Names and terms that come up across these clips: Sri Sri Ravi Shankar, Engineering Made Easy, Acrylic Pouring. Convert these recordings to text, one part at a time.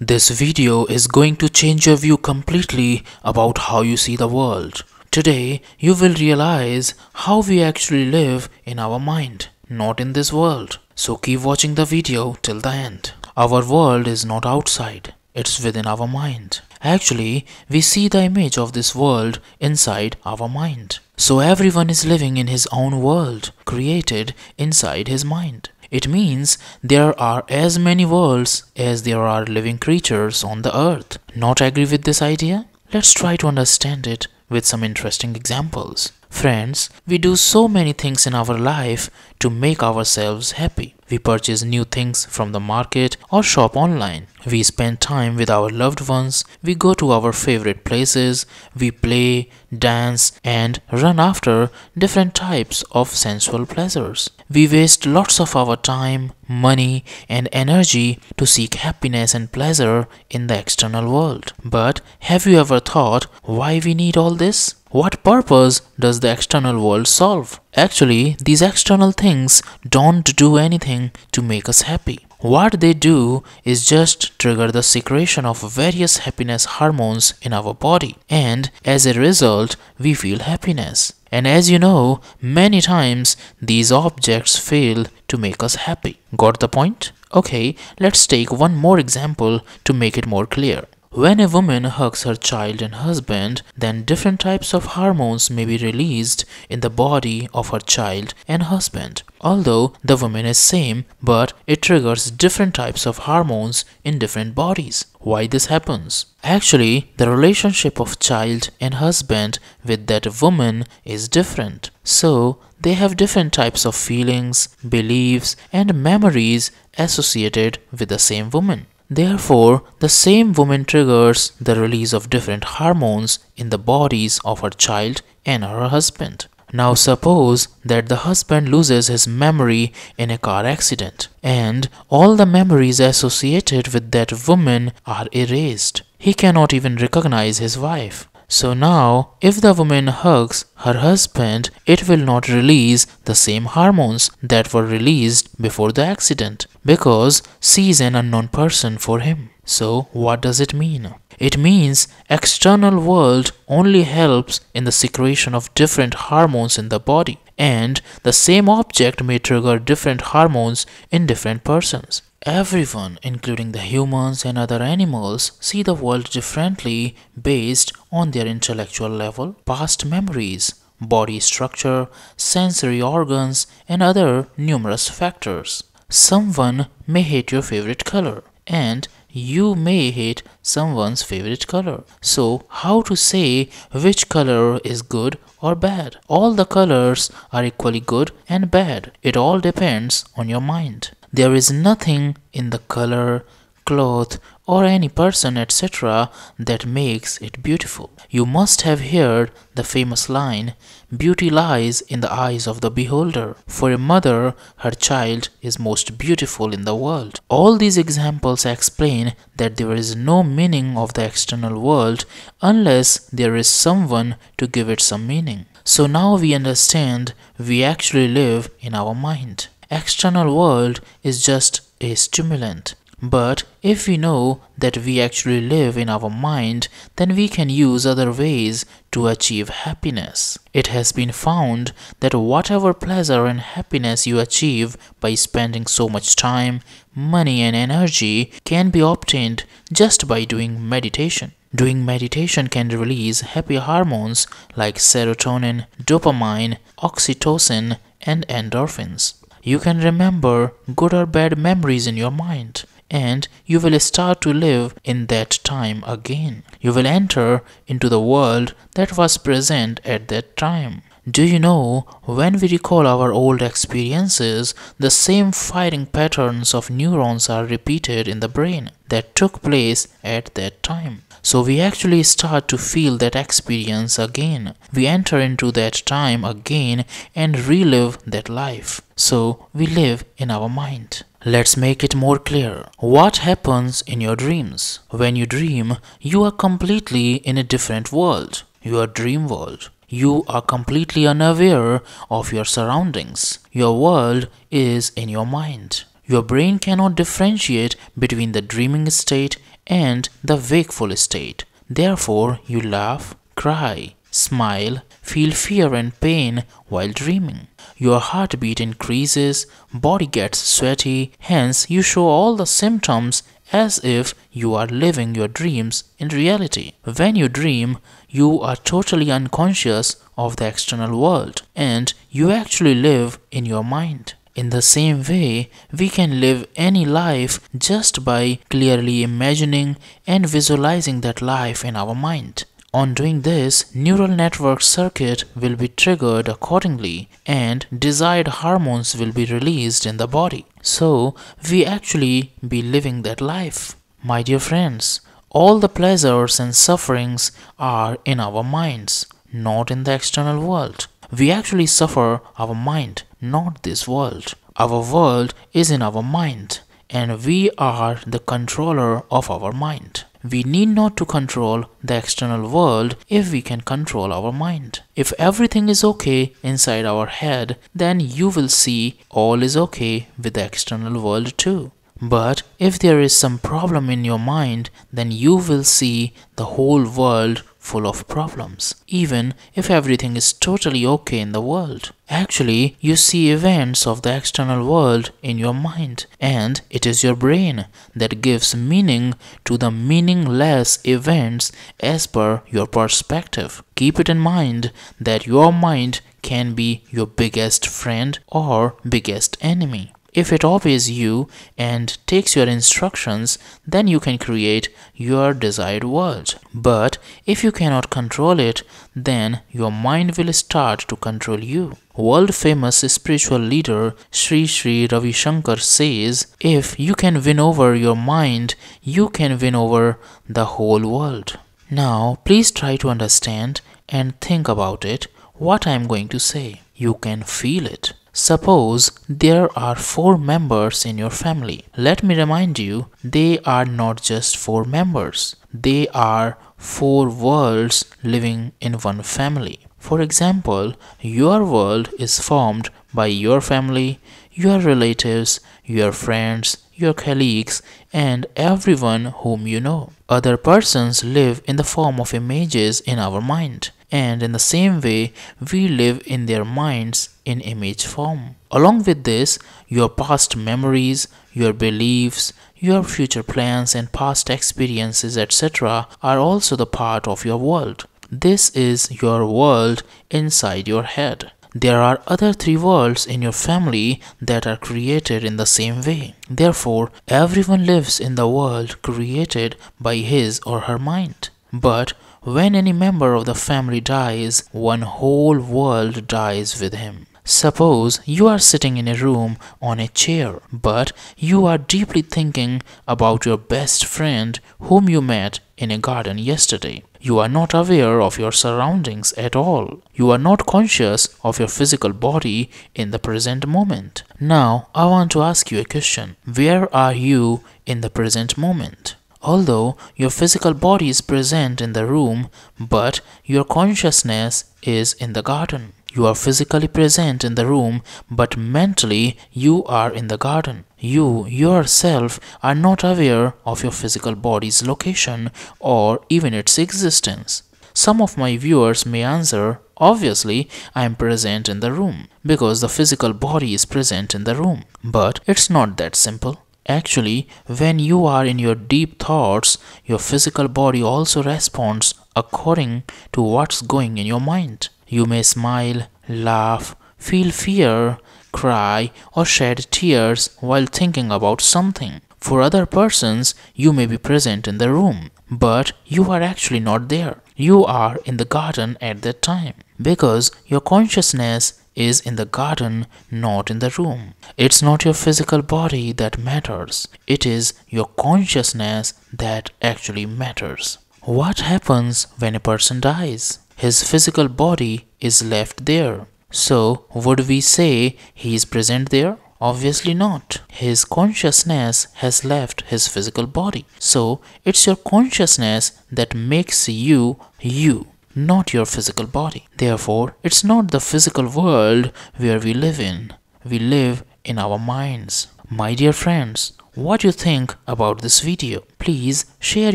This video is going to change your view completely about how you see the world. Today, you will realize how we actually live in our mind, not in this world. So keep watching the video till the end. Our world is not outside, it's within our mind. Actually, we see the image of this world inside our mind. So everyone is living in his own world, created inside his mind. It means there are as many worlds as there are living creatures on the earth. Not agree with this idea? Let's try to understand it with some interesting examples. Friends, we do so many things in our life to make ourselves happy. We purchase new things from the market or shop online. We spend time with our loved ones. We go to our favorite places. We play, dance, and run after different types of sensual pleasures. We waste lots of our time, money, and energy to seek happiness and pleasure in the external world. But have you ever thought why we need all this? What purpose does the external world solve? Actually, these external things don't do anything to make us happy. What they do is just trigger the secretion of various happiness hormones in our body, and as a result, we feel happiness. And as you know, many times these objects fail to make us happy. Got the point? Okay, let's take one more example to make it more clear. When a woman hugs her child and husband, then different types of hormones may be released in the body of her child and husband. Although the woman is same, but it triggers different types of hormones in different bodies. Why this happens? Actually, the relationship of child and husband with that woman is different. So, they have different types of feelings, beliefs, and memories associated with the same woman. Therefore, the same woman triggers the release of different hormones in the bodies of her child and her husband. Now suppose that the husband loses his memory in a car accident, and all the memories associated with that woman are erased. He cannot even recognize his wife. So now, if the woman hugs her husband, it will not release the same hormones that were released before the accident, because she is an unknown person for him. So what does it mean? It means external world only helps in the secretion of different hormones in the body, and the same object may trigger different hormones in different persons. Everyone, including the humans and other animals, see the world differently based on their intellectual level, past memories, body structure, sensory organs, and other numerous factors. Someone may hate your favorite color, and you may hate someone's favorite color. So, how to say which color is good or bad? All the colors are equally good and bad. It all depends on your mind. There is nothing in the color, cloth, or any person, etc. that makes it beautiful. You must have heard the famous line, "Beauty lies in the eyes of the beholder." For a mother, her child is most beautiful in the world. All these examples explain that there is no meaning of the external world unless there is someone to give it some meaning. So now we understand we actually live in our mind. External world is just a stimulant. But if we know that we actually live in our mind, then we can use other ways to achieve happiness. It has been found that whatever pleasure and happiness you achieve by spending so much time, money, and energy can be obtained just by doing meditation. Doing meditation can release happy hormones like serotonin, dopamine, oxytocin, and endorphins. You can remember good or bad memories in your mind, and you will start to live in that time again. You will enter into the world that was present at that time. Do you know, when we recall our old experiences, the same firing patterns of neurons are repeated in the brain that took place at that time. So we actually start to feel that experience again. We enter into that time again and relive that life. So we live in our mind. Let's make it more clear. What happens in your dreams? When you dream, you are completely in a different world, your dream world. You are completely unaware of your surroundings. Your world is in your mind. Your brain cannot differentiate between the dreaming state and the wakeful state. Therefore, you laugh, cry, smile, feel fear and pain while dreaming. Your heartbeat increases, body gets sweaty, hence you show all the symptoms as if you are living your dreams in reality. When you dream, you are totally unconscious of the external world and you actually live in your mind. In the same way, we can live any life just by clearly imagining and visualizing that life in our mind. On doing this, neural network circuit will be triggered accordingly and desired hormones will be released in the body. So, we actually be living that life. My dear friends, all the pleasures and sufferings are in our minds, not in the external world. We actually suffer our mind, not this world. Our world is in our mind and we are the controller of our mind. We need not to control the external world if we can control our mind. If everything is okay inside our head, then you will see all is okay with the external world too. But if there is some problem in your mind, then you will see the whole world full of problems, even if everything is totally okay in the world. Actually, you see events of the external world in your mind, and it is your brain that gives meaning to the meaningless events as per your perspective. Keep it in mind that your mind can be your biggest friend or biggest enemy. If it obeys you and takes your instructions, then you can create your desired world. But if you cannot control it, then your mind will start to control you. World-famous spiritual leader Sri Sri Ravi Shankar says, if you can win over your mind, you can win over the whole world. Now, please try to understand and think about it, what I am going to say. You can feel it. Suppose there are 4 members in your family. Let me remind you, they are not just 4 members. They are 4 worlds living in one family. For example, your world is formed by your family, your relatives, your friends, your colleagues, and everyone whom you know. Other persons live in the form of images in our mind. And in the same way, we live in their minds in image form. Along with this, your past memories, your beliefs, your future plans and past experiences, etc. are also the part of your world. This is your world inside your head. There are other 3 worlds in your family that are created in the same way. Therefore, everyone lives in the world created by his or her mind. But when any member of the family dies, one whole world dies with him. Suppose you are sitting in a room on a chair, but you are deeply thinking about your best friend whom you met in a garden yesterday. You are not aware of your surroundings at all. You are not conscious of your physical body in the present moment. Now, I want to ask you a question. Where are you in the present moment? Although your physical body is present in the room, but your consciousness is in the garden. You are physically present in the room, but mentally you are in the garden. You yourself are not aware of your physical body's location or even its existence. Some of my viewers may answer, obviously, I am present in the room because the physical body is present in the room. But it's not that simple. Actually, when you are in your deep thoughts, your physical body also responds according to what's going in your mind. You may smile, laugh, feel fear, cry, or shed tears while thinking about something. For other persons, you may be present in the room, but you are actually not there. You are in the garden at that time because your consciousness is in the garden, not in the room. It's not your physical body that matters. It is your consciousness that actually matters. What happens when a person dies? His physical body is left there. So, would we say he is present there? Obviously not. His consciousness has left his physical body. So, it's your consciousness that makes you, you, not your physical body. Therefore, it's not the physical world where we live in. We live in our minds. My dear friends, what you think about this video. Please share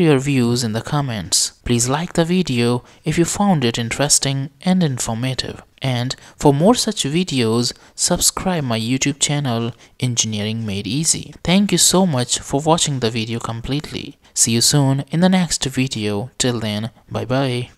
your views in the comments. Please like the video if you found it interesting and informative. And for more such videos, subscribe my YouTube channel Engineering Made Easy. Thank you so much for watching the video completely. See you soon in the next video. Till then, bye bye.